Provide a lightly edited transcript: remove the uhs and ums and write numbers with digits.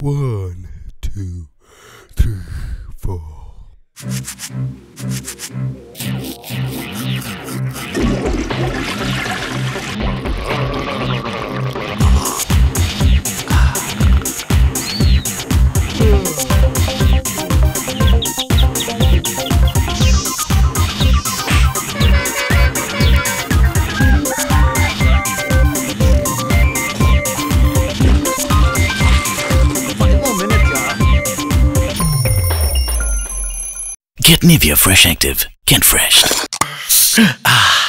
1, 2, 3, 4. Get Nivea Fresh Active. Get fresh. Ah.